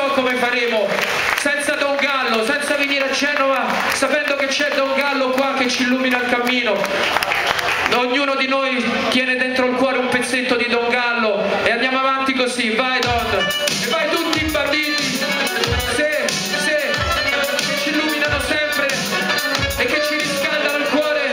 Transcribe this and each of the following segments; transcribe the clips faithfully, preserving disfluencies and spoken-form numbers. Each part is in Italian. so come faremo senza Don Gallo, senza venire a Genova sapendo che c'è Don Gallo qua che ci illumina il cammino. Ognuno di noi tiene dentro il cuore un pezzetto di Don Gallo e andiamo avanti così, vai Don, e vai tutti i banditi, se, se, che ci illuminano sempre e che ci riscaldano il cuore.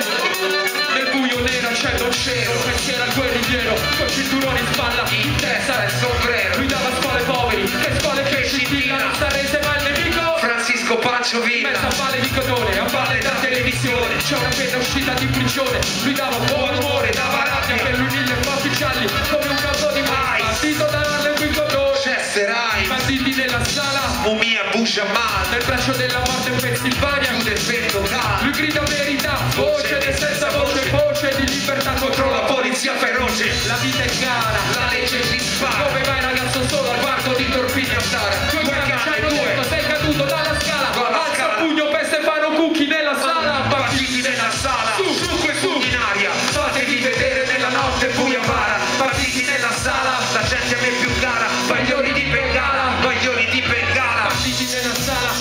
Nel buio nero c'è Don Cero, pensiero al guerrigliero, con cinturone in spalla, in testa e sombrero, guidava scuole poveri, che scuole che ci dilla, non sarete mai il nemico. Francisco Paccio Villa, mezza palla di cotone, a palla da televisione, c'è una pena uscita di prigione, lui dava un buon umore, dava rabbia per l'unire i fatti gialli, come un caldo di mai, partito dalla Leguicodone, Chester Himes, banditi nella sala, Mumia Abu Jamal, nel braccio della morte in Pennsylvania, chiude il vento caldo, lui grida verità, voce del senza voce, voce di libertà contro la polizia feroce, la vita è cara, la legge ti spara, come mai ragazzo solo al quarto di torpigli a Sara, banditi nella sala, la gente è più cara, baglioni di Bengala, baglioni di Bengala, banditi nella sala,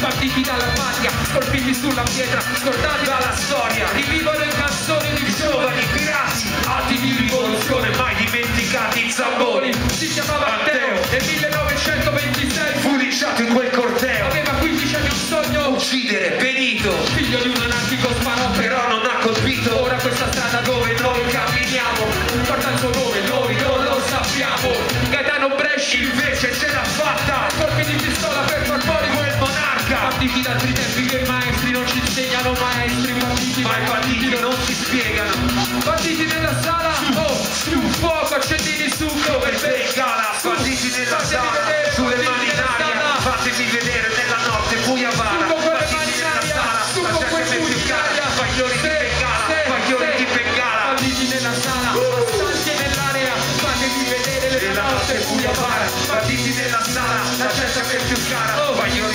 partiti dalla patria, scolpiti sulla pietra, scordati dalla storia, rivivono le canzoni di giovani pirati, atti di rivoluzione mai dimenticati. Zamboni si chiamava Matteo, nel millenovecentoventisei fu linciato in quel corteo, aveva quindici anni, un sogno, uccidere Benito, figlio di un anarchico sparò, però non ha colpito. Ora questa strada dove noi camminiamo porta il suo nome, noi non lo sappiamo. Gaetano Bresci invece ce l'ha fatta, colpi di pistola per far fuori quel monarca. Partiti da altri tempi che i maestri non ci insegnano, maestri partiti, ma i partiti non si spiegano. Partiti nella sala, oh, su fuoco, accendini su, come Bengala, partiti nella sala, sulle mani in aria, fatemi vedere nella notte buia vara, partiti nella sala, la gente è più cara, baglioni di Bengala, baglioni di Bengala, partiti nella sala, salti nell'area, fatemi vedere nella notte buia vara, partiti nella sala, la gente è più cara, baglioni